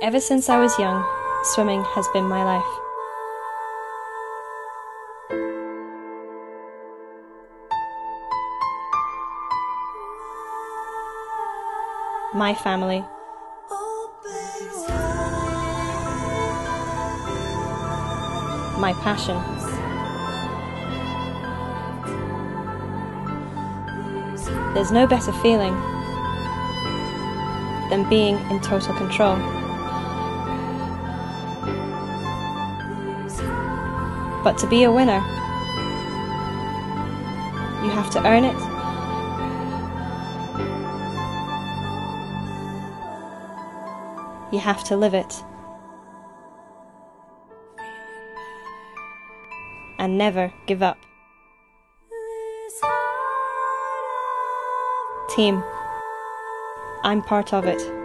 Ever since I was young, swimming has been my life. My family. My passion. There's no better feeling than being in total control. But to be a winner, you have to earn it. You have to live it. And never give up. Team. I'm part of it.